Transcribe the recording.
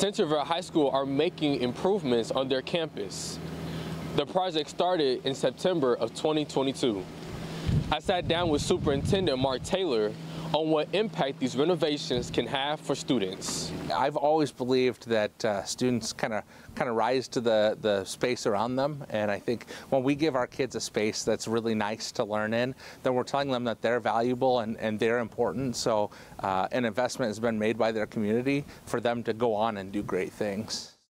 Centerville High School are making improvements on their campus. The project started in September of 2022. I sat down with Superintendent Mark Taylor on what impact these renovations can have for students. I've always believed that students kind of rise to the space around them, and I think when we give our kids a space that's really nice to learn in, then we're telling them that they're valuable and they're important, so an investment has been made by their community for them to go on and do great things.